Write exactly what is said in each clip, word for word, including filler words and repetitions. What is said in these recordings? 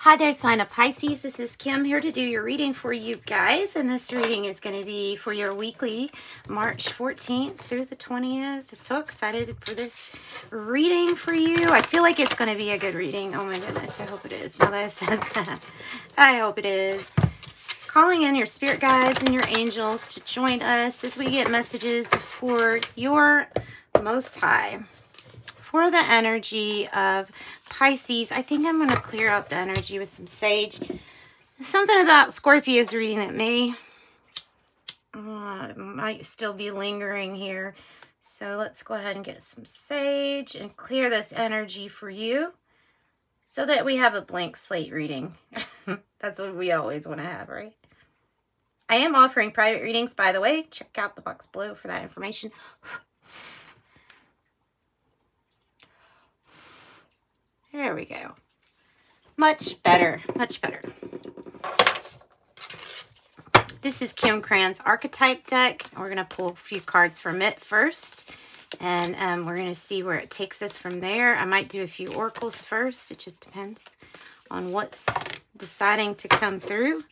Hi there, sign of Pisces. This is Kim here to do your reading for you guys. And this reading is going to be for your weekly March fourteenth through the twentieth. So excited for this reading for you. I feel like it's going to be a good reading. Oh my goodness, I hope it is. Now that I said that, I hope it is. Calling in your spirit guides and your angels to join us as we get messages that's for your Most High. For the energy of Pisces, I think I'm going to clear out the energy with some sage. There's something about Scorpio's reading that may uh, might still be lingering here. So let's go ahead and get some sage and clear this energy for you so that we have a blank slate reading. That's what we always want to have, right? I am offering private readings, by the way. Check out the box below for that information. There we go. Much better. Much better. This is Kim Cran's Archetype deck. We're going to pull a few cards from it first. And um, we're going to see where it takes us from there. I might do a few oracles first. It just depends on what's deciding to come through.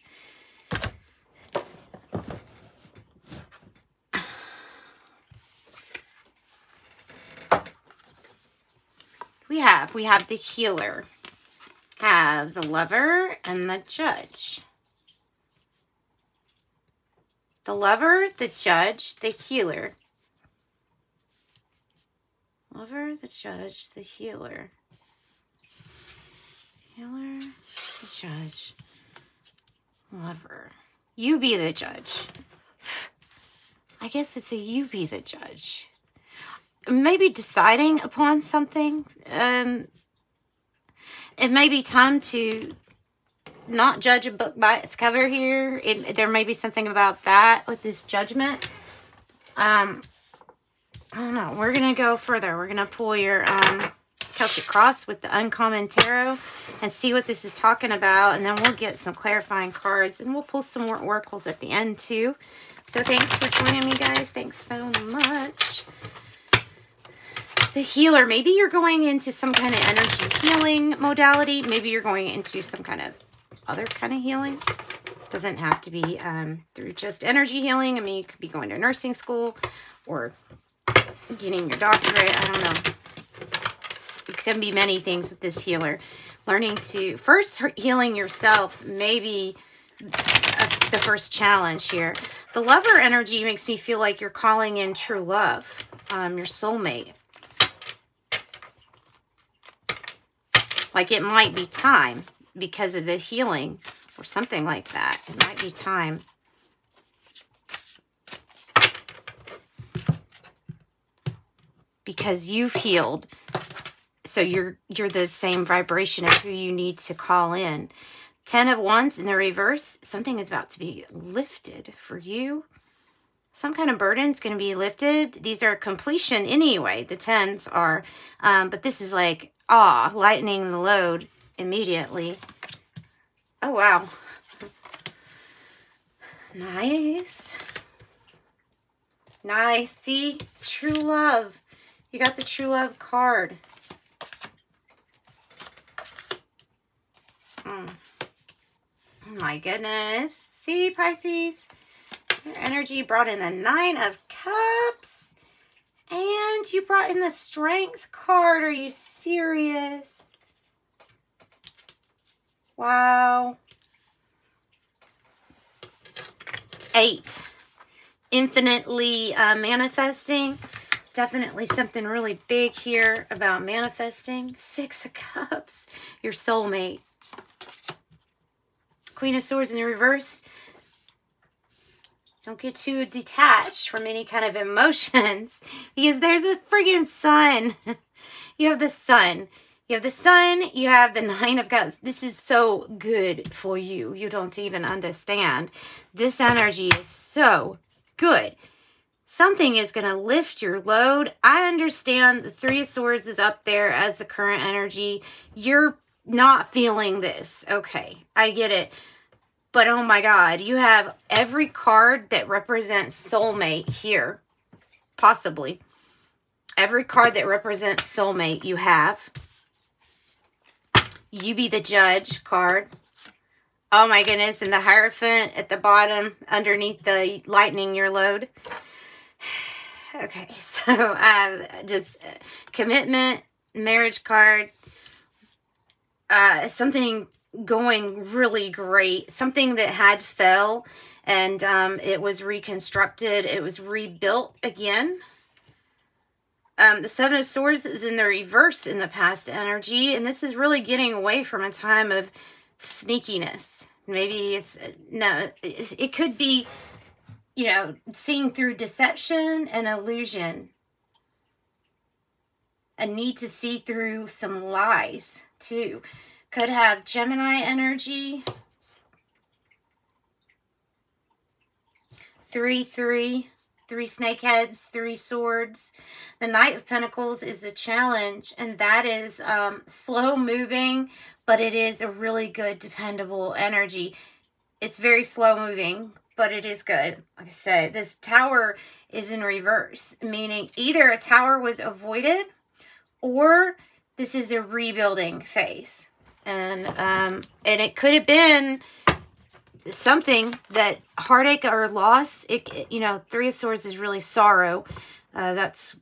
We have, we have the Healer, have the Lover, and the Judge. The Lover, the Judge, the Healer. Lover, the Judge, the Healer. Healer, the Judge, Lover. You be the judge. I guess it's a you be the judge. Maybe deciding upon something. Um, it may be time to not judge a book by its cover here. It, there may be something about that with this judgment. Um, I don't know. We're going to go further. We're going to pull your um, Celtic cross with the uncommon tarot and see what this is talking about. And then we'll get some clarifying cards. And we'll pull some more oracles at the end, too. So thanks for joining me, guys. Thanks so much. The Healer, maybe you're going into some kind of energy healing modality. Maybe you're going into some kind of other kind of healing. Doesn't have to be um, through just energy healing. I mean, you could be going to nursing school or getting your doctorate. I don't know. It can be many things with this Healer. Learning to first healing yourself, maybe the first challenge here. The Lover energy makes me feel like you're calling in true love, um, your soulmate. Like it might be time because of the healing or something like that. It might be time. Because you've healed. So you're you're the same vibration of who you need to call in. Ten of Wands in the reverse. Something is about to be lifted for you. Some kind of burden is going to be lifted. These are completion anyway. The tens are. Um, but this is like, ah, lightening the load immediately. Oh, wow. Nice. Nice. See? True love. You got the true love card. Mm. Oh, my goodness. See, Pisces? Your energy brought in the Nine of Cups. And you brought in the Strength card. Are you serious? Wow. Eight. Infinitely uh, manifesting. Definitely something really big here about manifesting. Six of Cups. Your soulmate. Queen of Swords in the reverse. Don't get too detached from any kind of emotions because there's a friggin' sun. You have the sun. You have the sun. You have the Nine of Cups. This is so good for you. You don't even understand. This energy is so good. Something is going to lift your load. I understand the Three of Swords is up there as the current energy. You're not feeling this. Okay, I get it. But oh my God, you have every card that represents soulmate here, possibly. Every card that represents soulmate you have. You Be the Judge card. Oh my goodness, and the Hierophant at the bottom underneath the lightening your load. Okay, so uh, just commitment, marriage card, uh, something going really great, something that had fell and um, it was reconstructed, it was rebuilt again. Um, the Seven of Swords is in the reverse in the past energy, and this is really getting away from a time of sneakiness. Maybe it's, no, it could be, you know, seeing through deception and illusion. A need to see through some lies, too. Could have Gemini energy. Three, three. Three snake heads, three swords. The Knight of Pentacles is the challenge, and that is um, slow moving, but it is a really good, dependable energy. It's very slow moving, but it is good. Like I said, this Tower is in reverse, meaning either a tower was avoided or this is the rebuilding phase. And, um, and it could have been something that heartache or loss, it, you know, Three of Swords is really sorrow. Uh, that's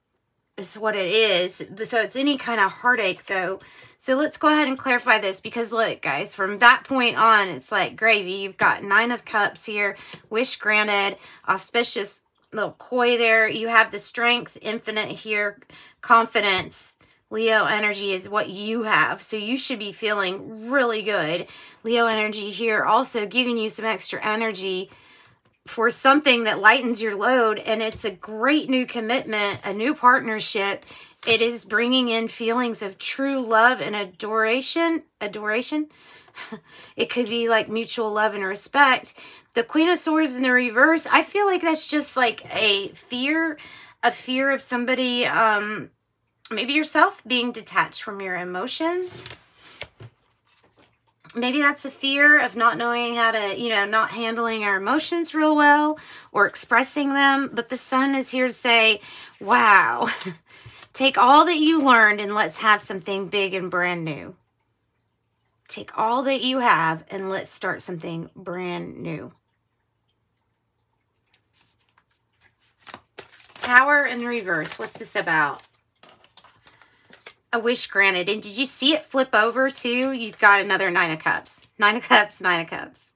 is what it is. So it's any kind of heartache though. So let's go ahead and clarify this, because look guys, from that point on, it's like gravy. You've got Nine of Cups here, wish granted, auspicious little koi there. You have the strength, infinite here, confidence. Leo energy is what you have, so you should be feeling really good. Leo energy here also giving you some extra energy for something that lightens your load, and it's a great new commitment, a new partnership. It is bringing in feelings of true love and adoration. Adoration? It could be like mutual love and respect. The Queen of Swords in the reverse, I feel like that's just like a fear, a fear of somebody... Um, Maybe yourself being detached from your emotions. Maybe that's a fear of not knowing how to, you know, not handling our emotions real well or expressing them. But the sun is here to say, wow, take all that you learned and let's have something big and brand new. Take all that you have and let's start something brand new. Tower in reverse. What's this about? A wish granted. And did you see it flip over too? You've got another Nine of Cups. Nine of Cups, Nine of Cups.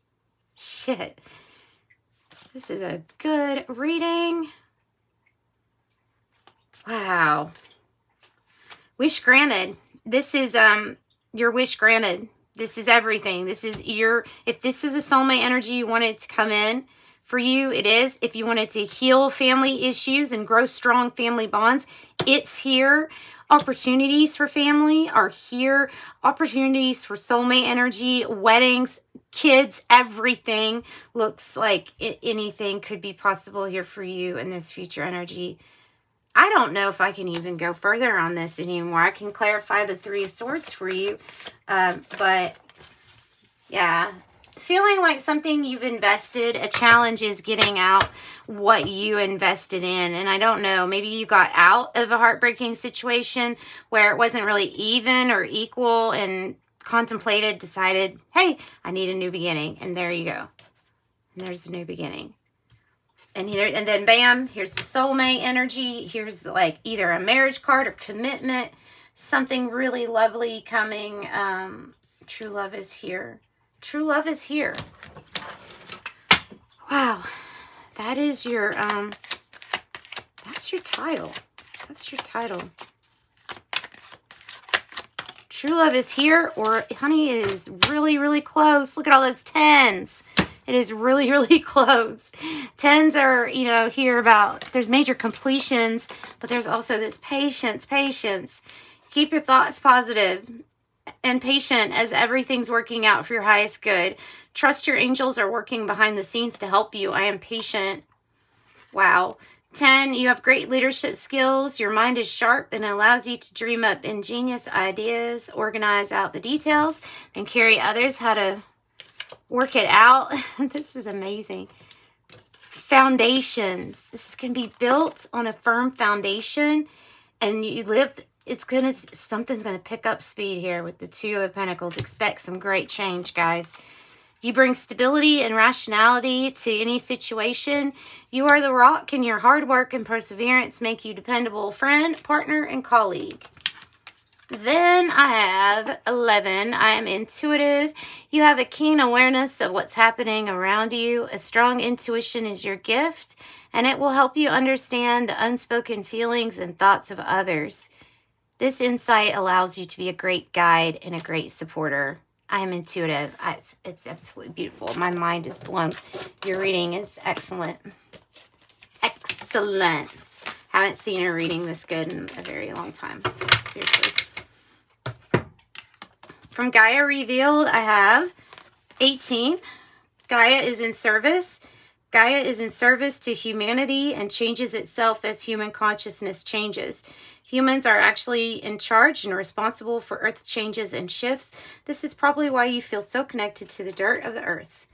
Shit. This is a good reading. Wow. Wish granted. This is um your wish granted. This is everything. This is your, if this is a soulmate energy you wanted to come in, for you, it is. If you wanted to heal family issues and grow strong family bonds, it's here. Opportunities for family are here. Opportunities for soulmate energy, weddings, kids, everything. Looks like it, anything could be possible here for you in this future energy. I don't know if I can even go further on this anymore. I can clarify the Three of Swords for you. Uh, but, yeah. Feeling like something you've invested, a challenge is getting out what you invested in. And I don't know, maybe you got out of a heartbreaking situation where it wasn't really even or equal and contemplated, decided, hey, I need a new beginning. And there you go. And there's a new beginning. And, here, and then bam, here's the soulmate energy. Here's like either a marriage card or commitment. Something really lovely coming. Um, true love is here. True love is here. Wow. That is your, um, that's your title. That's your title. True love is here, or honey, it is really, really close. Look at all those tens. It is really, really close. Tens are, you know, here about, there's major completions, but there's also this patience, patience. Keep your thoughts positive and patient as everything's working out for your highest good. Trust your angels are working behind the scenes to help you. I am patient. Wow. ten, you have great leadership skills. Your mind is sharp and allows you to dream up ingenious ideas, organize out the details, and carry others how to work it out. This is amazing. Foundations. This can be built on a firm foundation, and you live it's gonna, something's gonna pick up speed here with the Two of Pentacles. Expect some great change, guys. You bring stability and rationality to any situation. You are the rock, and your hard work and perseverance make you a dependable friend, partner, and colleague. Then I have eleven. I am intuitive. You have a keen awareness of what's happening around you. A strong intuition is your gift, and it will help you understand the unspoken feelings and thoughts of others. This insight allows you to be a great guide and a great supporter. I am intuitive. I, it's, it's absolutely beautiful. My mind is blown. Your reading is excellent. Excellent. Haven't seen a reading this good in a very long time. Seriously. From Gaia Revealed, I have eighteen. Gaia is in service. Gaia is in service to humanity and changes itself as human consciousness changes. Humans are actually in charge and responsible for Earth's changes and shifts. This is probably why you feel so connected to the dirt of the earth.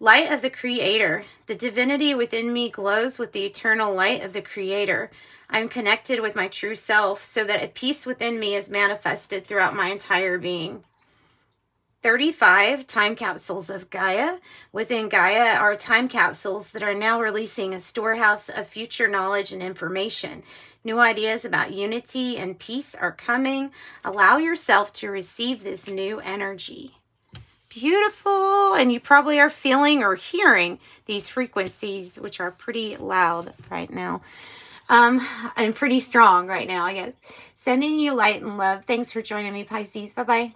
Light of the Creator. The divinity within me glows with the eternal light of the Creator. I'm connected with my true self so that a peace within me is manifested throughout my entire being. thirty-five, time capsules of Gaia. Within Gaia are time capsules that are now releasing a storehouse of future knowledge and information. New ideas about unity and peace are coming. Allow yourself to receive this new energy. Beautiful. And you probably are feeling or hearing these frequencies, which are pretty loud right now. Um, and pretty strong right now, I guess. Sending you light and love. Thanks for joining me, Pisces. Bye-bye.